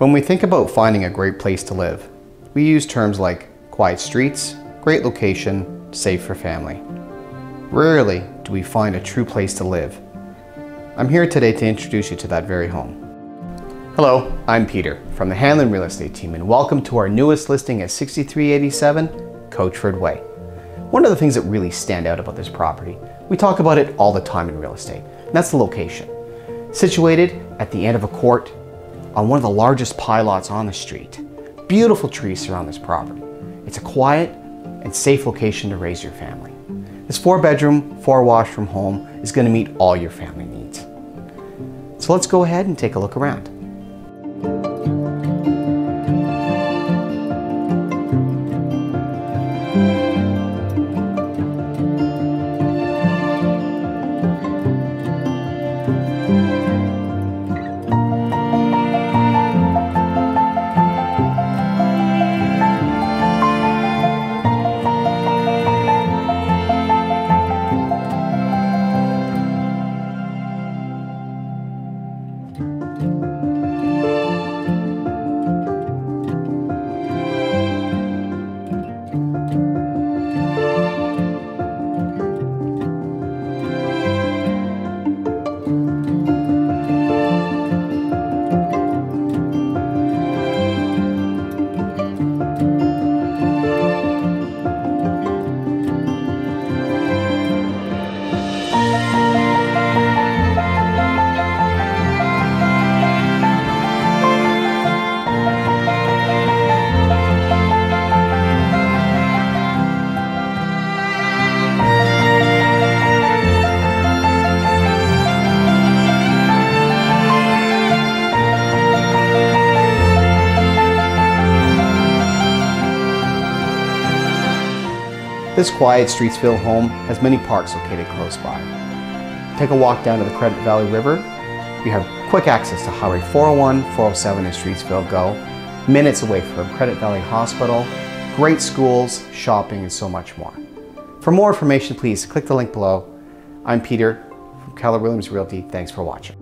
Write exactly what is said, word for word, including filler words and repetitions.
When we think about finding a great place to live, we use terms like quiet streets, great location, safe for family. Rarely do we find a true place to live. I'm here today to introduce you to that very home. Hello, I'm Peter from the Hanlon Real Estate Team, and welcome to our newest listing at sixty-three eighty-seven Coachford Way. One of the things that really stand out about this property, we talk about it all the time in real estate, and that's the location. Situated at the end of a court, on one of the largest pie lots on the street, beautiful trees surround this property. It's a quiet and safe location to raise your family. This four bedroom, four washroom home is going to meet all your family needs. So let's go ahead and take a look around. This quiet Streetsville home has many parks located close by. Take a walk down to the Credit Valley River. You have quick access to Highway four oh one, four oh seven, and Streetsville Go. Minutes away from Credit Valley Hospital, great schools, shopping, and so much more. For more information, please click the link below. I'm Peter from Keller Williams Realty. Thanks for watching.